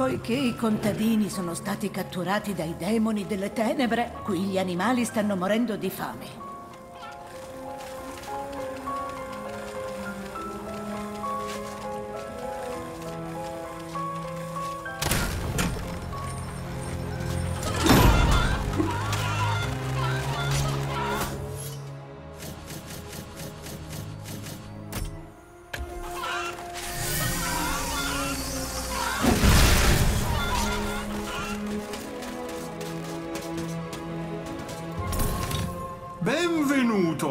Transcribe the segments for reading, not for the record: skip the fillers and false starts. Poiché i contadini sono stati catturati dai demoni delle tenebre, qui gli animali stanno morendo di fame.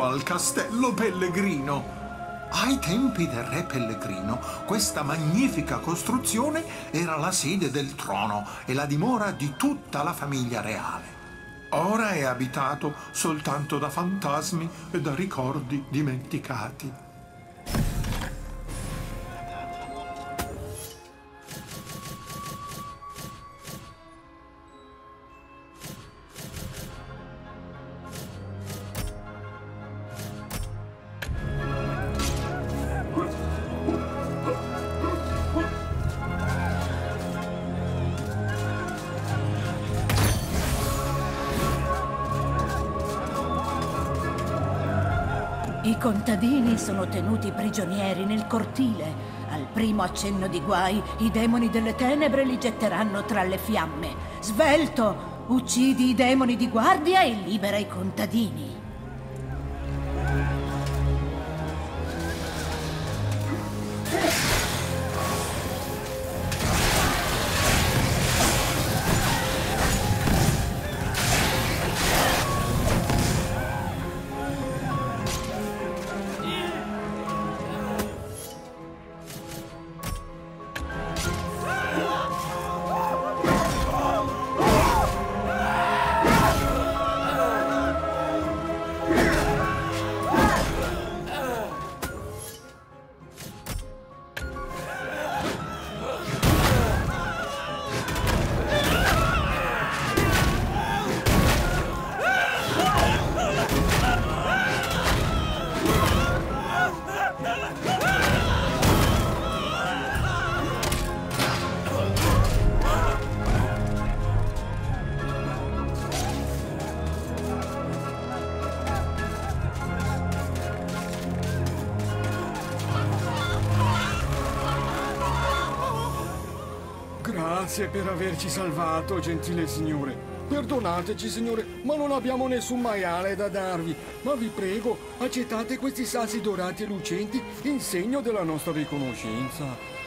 Al castello Pellegrino. Ai tempi del re Pellegrino, questa magnifica costruzione era la sede del trono e la dimora di tutta la famiglia reale. Ora è abitato soltanto da fantasmi e da ricordi dimenticati. I contadini sono tenuti prigionieri nel cortile. Al primo accenno di guai, i demoni delle tenebre li getteranno tra le fiamme. Svelto, uccidi i demoni di guardia e libera i contadini. Grazie per averci salvato, gentile signore. Perdonateci, signore, ma non abbiamo nessun maiale da darvi. Ma vi prego, accettate questi sassi dorati e lucenti in segno della nostra riconoscenza.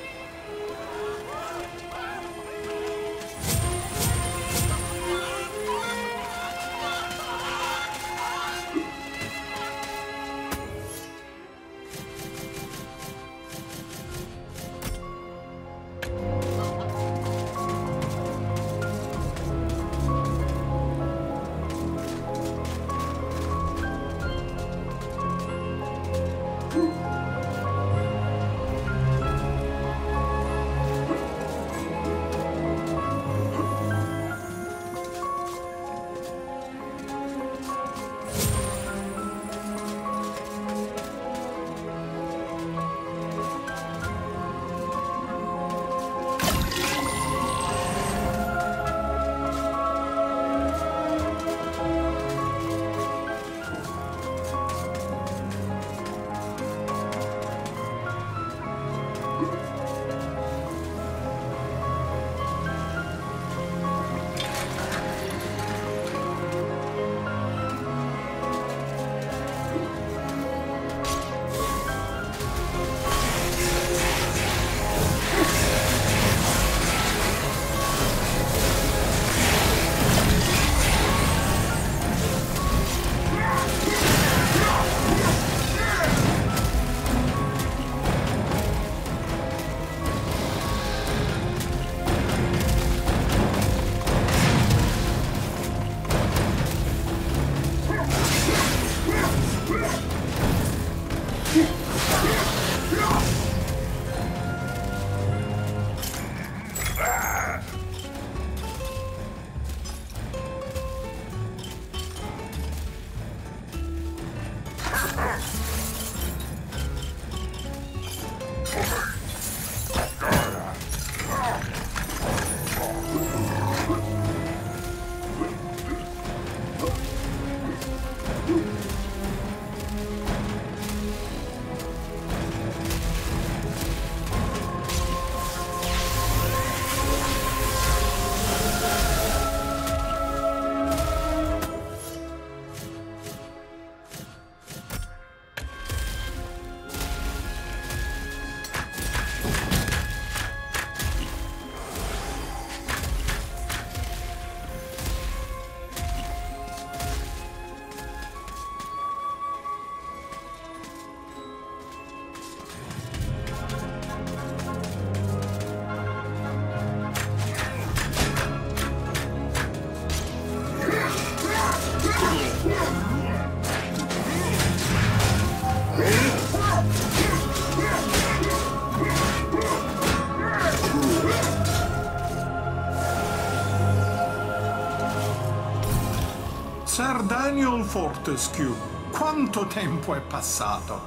Sir Daniel Fortesque, quanto tempo è passato!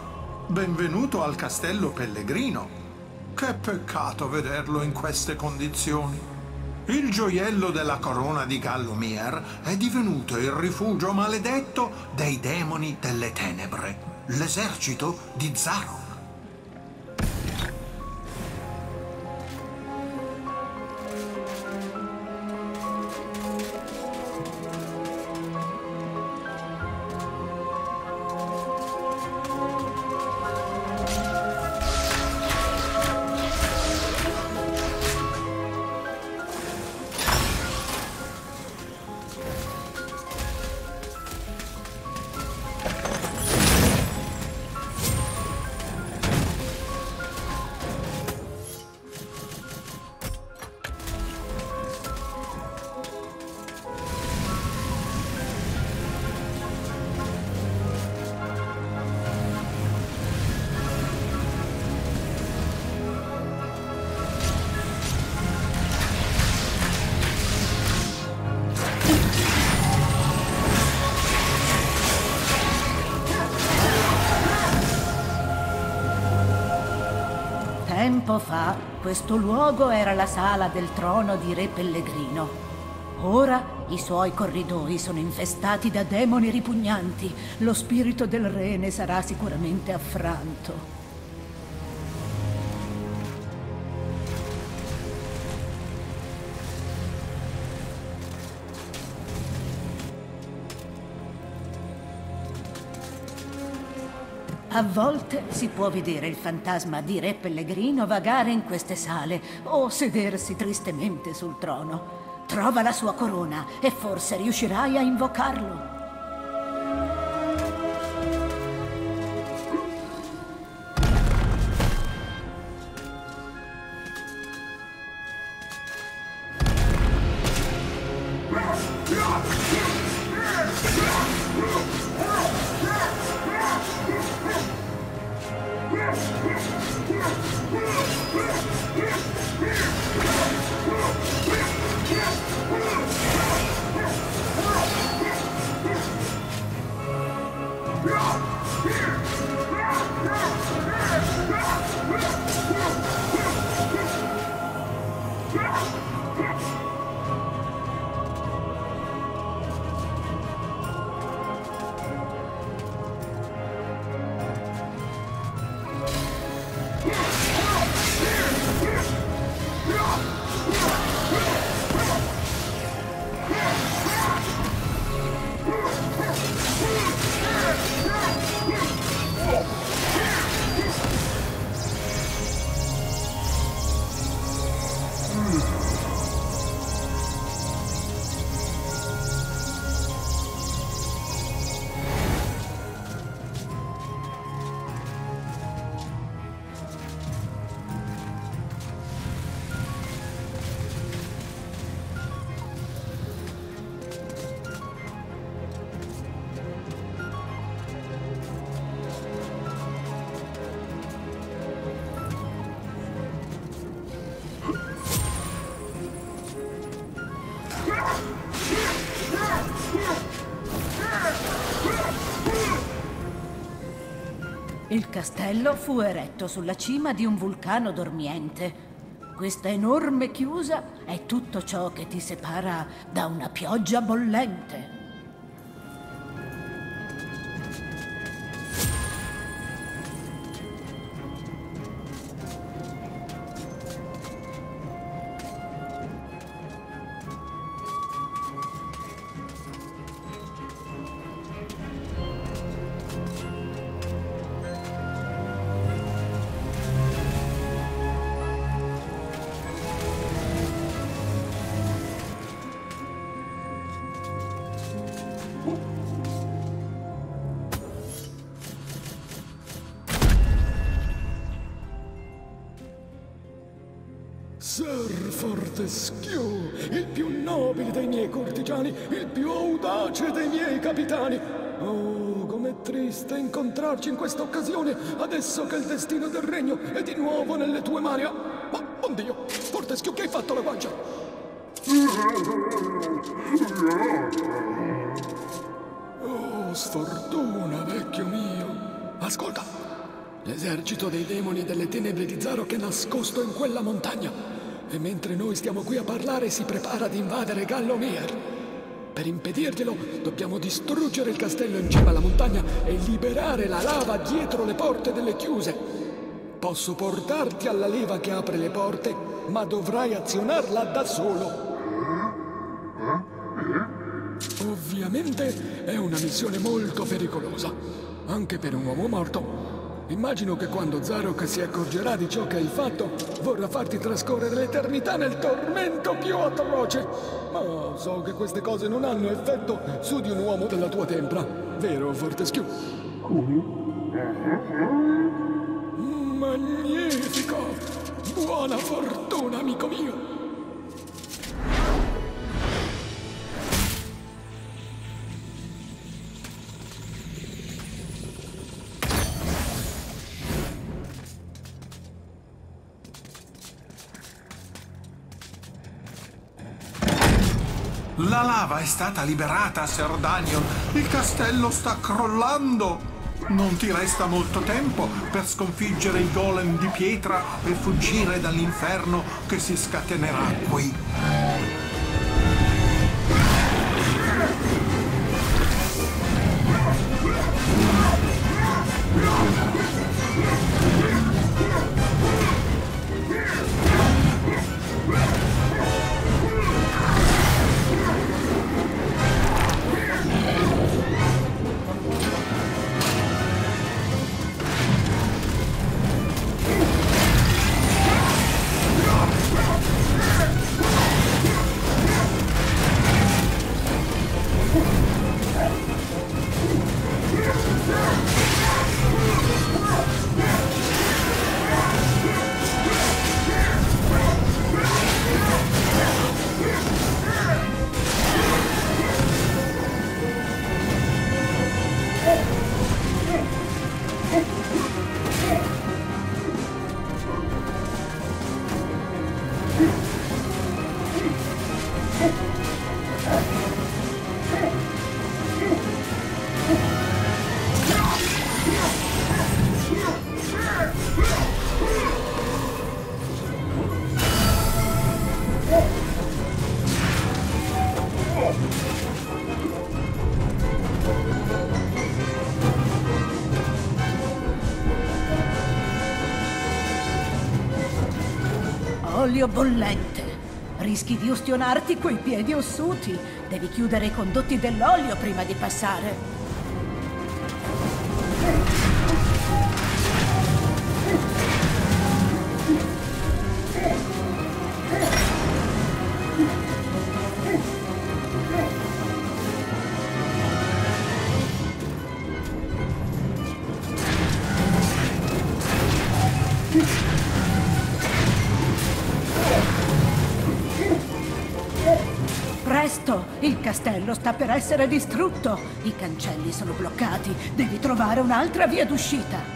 Benvenuto al castello Pellegrino. Che peccato vederlo in queste condizioni. Il gioiello della corona di Gallowmere è divenuto il rifugio maledetto dei demoni delle tenebre, l'esercito di Zarok. Tempo fa, questo luogo era la sala del trono di Re Pellegrino. Ora i suoi corridoi sono infestati da demoni ripugnanti. Lo spirito del re ne sarà sicuramente affranto. A volte si può vedere il fantasma di Re Pellegrino vagare in queste sale o sedersi tristemente sul trono. Trova la sua corona e forse riuscirai a invocarlo. Il castello fu eretto sulla cima di un vulcano dormiente. Questa enorme chiusa è tutto ciò che ti separa da una pioggia bollente. Sir Fortesque, il più nobile dei miei cortigiani, il più audace dei miei capitani. Oh, com'è triste incontrarci in questa occasione, adesso che il destino del regno è di nuovo nelle tue mani. Ma, oddio, Fortesque, che hai fatto alla guancia? sfortuna, vecchio mio. Ascolta, l'esercito dei demoni e delle tenebre di Zarok è nascosto in quella montagna. E mentre noi stiamo qui a parlare, si prepara ad invadere Gallowmere. Per impedirglielo, dobbiamo distruggere il castello in cima alla montagna e liberare la lava dietro le porte delle chiuse. Posso portarti alla leva che apre le porte, ma dovrai azionarla da solo. Ovviamente è una missione molto pericolosa, anche per un uomo morto. Immagino che quando Zarok si accorgerà di ciò che hai fatto, vorrà farti trascorrere l'eternità nel tormento più atroce. Ma so che queste cose non hanno effetto su di un uomo della tua tempra, vero Fortescue? Magnifico! Buona fortuna, amico mio! La lava è stata liberata, Sir Daniel. Il castello sta crollando. Non ti resta molto tempo per sconfiggere i golem di pietra e fuggire dall'inferno che si scatenerà qui. Olio bollente. Rischi di ustionarti coi piedi ossuti. Devi chiudere i condotti dell'olio prima di passare. Il castello sta per essere distrutto. I cancelli sono bloccati. Devi trovare un'altra via d'uscita.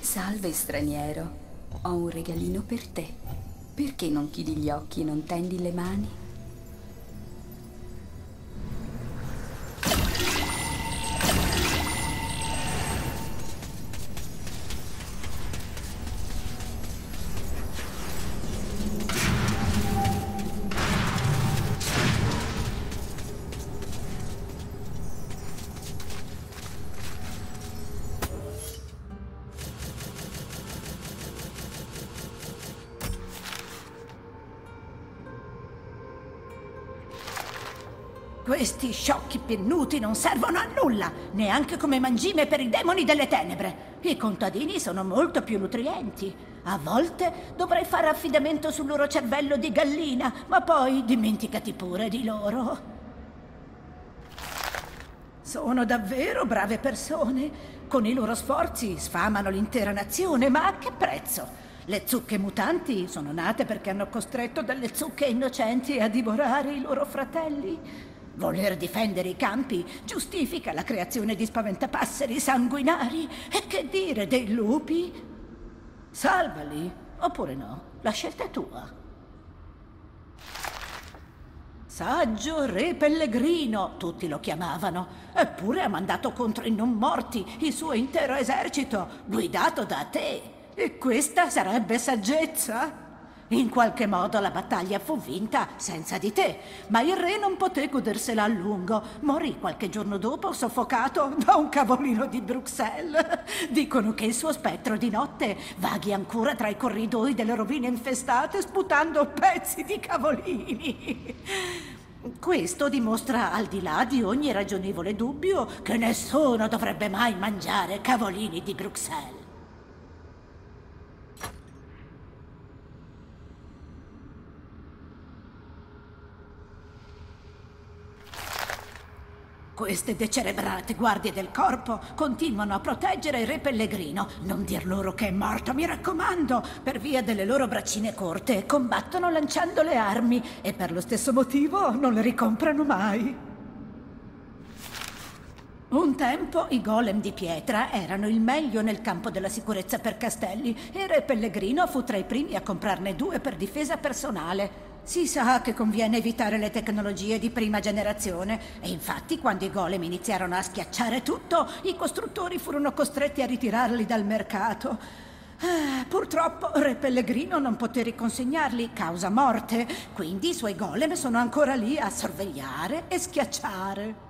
Salve straniero, ho un regalino per te. Perché non chiudi gli occhi e non tendi le mani? Questi sciocchi pennuti non servono a nulla, neanche come mangime per i demoni delle tenebre. I contadini sono molto più nutrienti. A volte dovrei fare affidamento sul loro cervello di gallina, ma poi dimenticati pure di loro. Sono davvero brave persone. Con i loro sforzi sfamano l'intera nazione, ma a che prezzo? Le zucche mutanti sono nate perché hanno costretto delle zucche innocenti a divorare i loro fratelli. Voler difendere i campi giustifica la creazione di spaventapasseri sanguinari. E che dire dei lupi? Salvali oppure no? La scelta è tua. Saggio Re Pellegrino, tutti lo chiamavano, eppure ha mandato contro i non morti il suo intero esercito, guidato da te. E questa sarebbe saggezza? In qualche modo la battaglia fu vinta senza di te, ma il re non poté godersela a lungo. Morì qualche giorno dopo soffocato da un cavolino di Bruxelles. Dicono che il suo spettro di notte vaghi ancora tra i corridoi delle rovine infestate sputando pezzi di cavolini. Questo dimostra, al di là di ogni ragionevole dubbio, che nessuno dovrebbe mai mangiare cavolini di Bruxelles. Queste decerebrate guardie del corpo continuano a proteggere il Re Pellegrino. Non dir loro che è morto, mi raccomando. Per via delle loro braccine corte combattono lanciando le armi e per lo stesso motivo non le ricomprano mai. Un tempo i golem di pietra erano il meglio nel campo della sicurezza per castelli e il Re Pellegrino fu tra i primi a comprarne 2 per difesa personale. Si sa che conviene evitare le tecnologie di prima generazione e infatti quando i golem iniziarono a schiacciare tutto, i costruttori furono costretti a ritirarli dal mercato. Purtroppo Re Pellegrino non poté riconsegnarli causa morte, quindi i suoi golem sono ancora lì a sorvegliare e schiacciare.